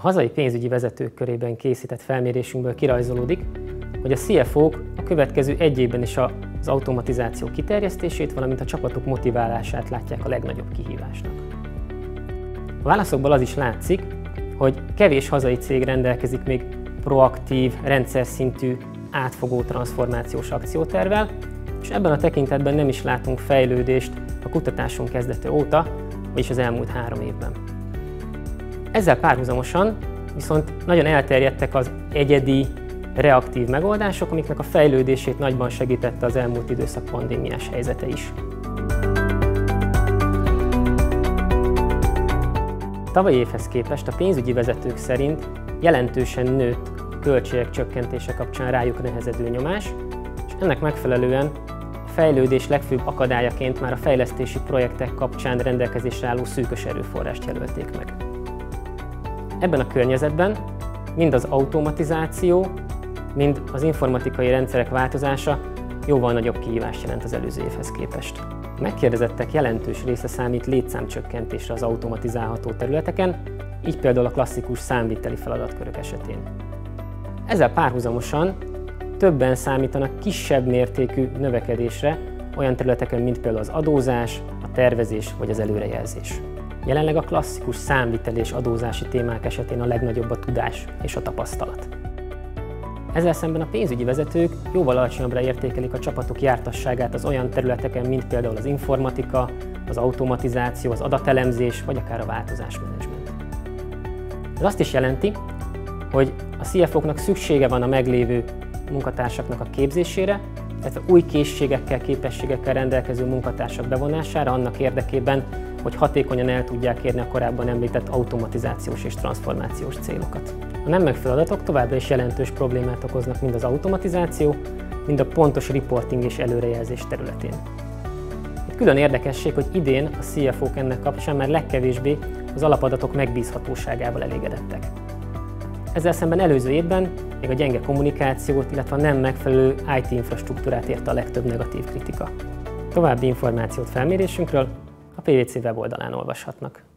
A hazai pénzügyi vezetők körében készített felmérésünkből kirajzolódik, hogy a CFO-k a következő egy évben is az automatizáció kiterjesztését, valamint a csapatok motiválását látják a legnagyobb kihívásnak. A válaszokból az is látszik, hogy kevés hazai cég rendelkezik még proaktív, rendszer szintű, átfogó transzformációs akciótervvel, és ebben a tekintetben nem is látunk fejlődést a kutatásunk kezdete óta, vagyis az elmúlt 3 évben. Ezzel párhuzamosan viszont nagyon elterjedtek az egyedi, reaktív megoldások, amiknek a fejlődését nagyban segítette az elmúlt időszak pandémiás helyzete is. Tavalyi évhez képest a pénzügyi vezetők szerint jelentősen nőtt a költségek csökkentése kapcsán rájuk nehezedő nyomás, és ennek megfelelően a fejlődés legfőbb akadályaként már a fejlesztési projektek kapcsán rendelkezésre álló szűkös erőforrást jelölték meg. Ebben a környezetben mind az automatizáció, mind az informatikai rendszerek változása jóval nagyobb kihívást jelent az előző évhez képest. Megkérdezettek jelentős része számít létszámcsökkentésre az automatizálható területeken, így például a klasszikus számviteli feladatkörök esetén. Ezzel párhuzamosan többen számítanak kisebb mértékű növekedésre olyan területeken, mint például az adózás, a tervezés vagy az előrejelzés. Jelenleg a klasszikus számviteli és adózási témák esetén a legnagyobb a tudás és a tapasztalat. Ezzel szemben a pénzügyi vezetők jóval alacsonyabbra értékelik a csapatok jártasságát az olyan területeken, mint például az informatika, az automatizáció, az adatelemzés vagy akár a változásmenedzsment. Ez azt is jelenti, hogy a CFO-knak szüksége van a meglévő munkatársaknak a képzésére, illetve új készségekkel, képességekkel rendelkező munkatársak bevonására annak érdekében, hogy hatékonyan el tudják érni a korábban említett automatizációs és transzformációs célokat. A nem megfelelő adatok továbbra is jelentős problémát okoznak mind az automatizáció, mind a pontos reporting és előrejelzés területén. Itt külön érdekesség, hogy idén a CFO-k ennek kapcsán már legkevésbé az alapadatok megbízhatóságával elégedettek. Ezzel szemben előző évben még a gyenge kommunikációt, illetve a nem megfelelő IT infrastruktúrát érte a legtöbb negatív kritika. További információt felmérésünkről a PwC weboldalán olvashatnak.